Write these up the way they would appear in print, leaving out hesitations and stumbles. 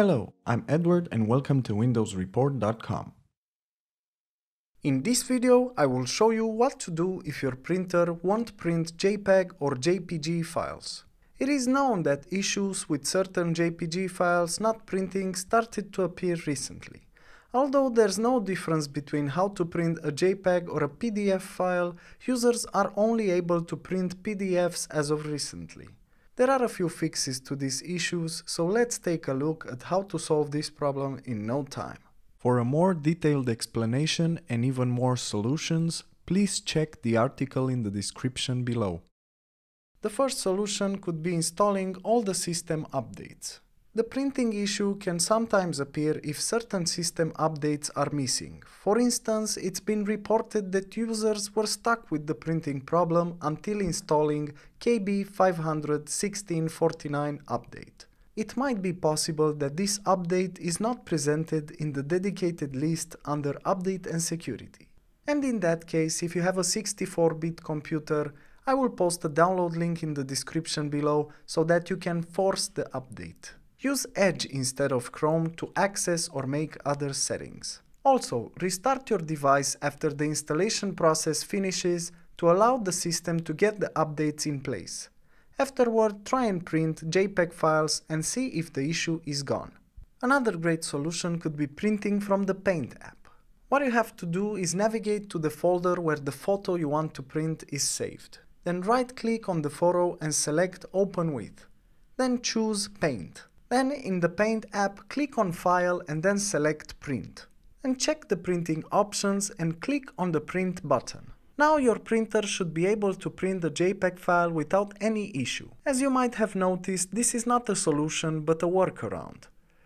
Hello, I'm Edward and welcome to WindowsReport.com. In this video, I will show you what to do if your printer won't print JPEG or JPG files. It is known that issues with certain JPG files not printing started to appear recently. Although there's no difference between how to print a JPEG or a PDF file, users are only able to print PDFs as of recently. There are a few fixes to these issues, so let's take a look at how to solve this problem in no time. For a more detailed explanation and even more solutions, please check the article in the description below. The first solution could be installing all the system updates. The printing issue can sometimes appear if certain system updates are missing. For instance, it's been reported that users were stuck with the printing problem until installing KB5016649 update. It might be possible that this update is not presented in the dedicated list under Update and Security. And in that case, if you have a 64-bit computer, I will post a download link in the description below so that you can force the update. Use Edge instead of Chrome to access or make other settings. Also, restart your device after the installation process finishes to allow the system to get the updates in place. Afterward, try and print JPEG files and see if the issue is gone. Another great solution could be printing from the Paint app. What you have to do is navigate to the folder where the photo you want to print is saved. Then right-click on the photo and select Open With. Then choose Paint. Then in the Paint app, click on File and then select Print. And check the printing options and click on the Print button. Now your printer should be able to print the JPEG file without any issue. As you might have noticed, this is not a solution but a workaround.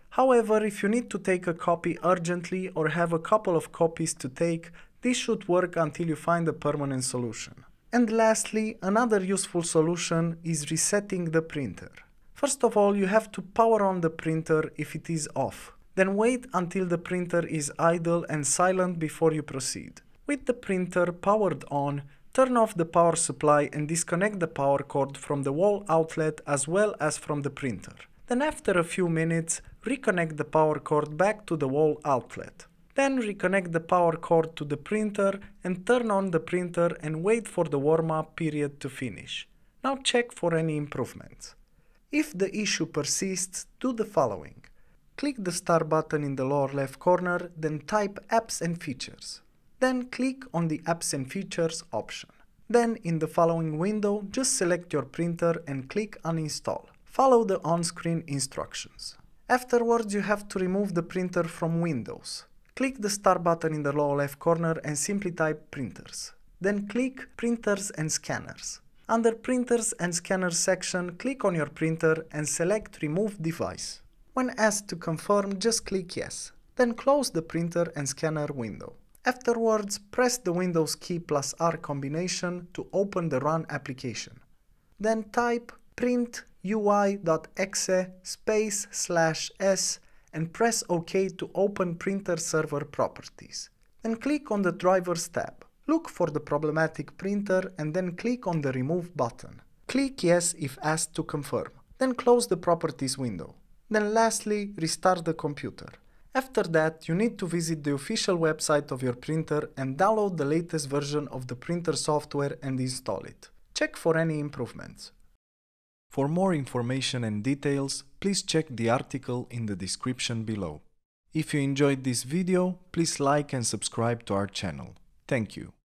However, if you need to take a copy urgently or have a couple of copies to take, this should work until you find a permanent solution. And lastly, another useful solution is resetting the printer. First of all, you have to power on the printer if it is off. Then wait until the printer is idle and silent before you proceed. With the printer powered on, turn off the power supply and disconnect the power cord from the wall outlet as well as from the printer. Then after a few minutes, reconnect the power cord back to the wall outlet. Then reconnect the power cord to the printer and turn on the printer and wait for the warm-up period to finish. Now check for any improvements. If the issue persists, do the following. Click the star button in the lower left corner, then type Apps and Features. Then click on the Apps and Features option. Then in the following window, just select your printer and click Uninstall. Follow the on-screen instructions. Afterwards, you have to remove the printer from Windows. Click the star button in the lower left corner and simply type Printers. Then click Printers and Scanners. Under Printers and Scanners section, click on your printer and select Remove Device. When asked to confirm, just click Yes. Then close the printer and scanner window. Afterwards, press the Windows key plus R combination to open the Run application. Then type printui.exe /s and press OK to open printer server properties. Then click on the Drivers tab. Look for the problematic printer and then click on the Remove button. Click Yes if asked to confirm. Then close the Properties window. Then lastly, restart the computer. After that, you need to visit the official website of your printer and download the latest version of the printer software and install it. Check for any improvements. For more information and details, please check the article in the description below. If you enjoyed this video, please like and subscribe to our channel. Thank you.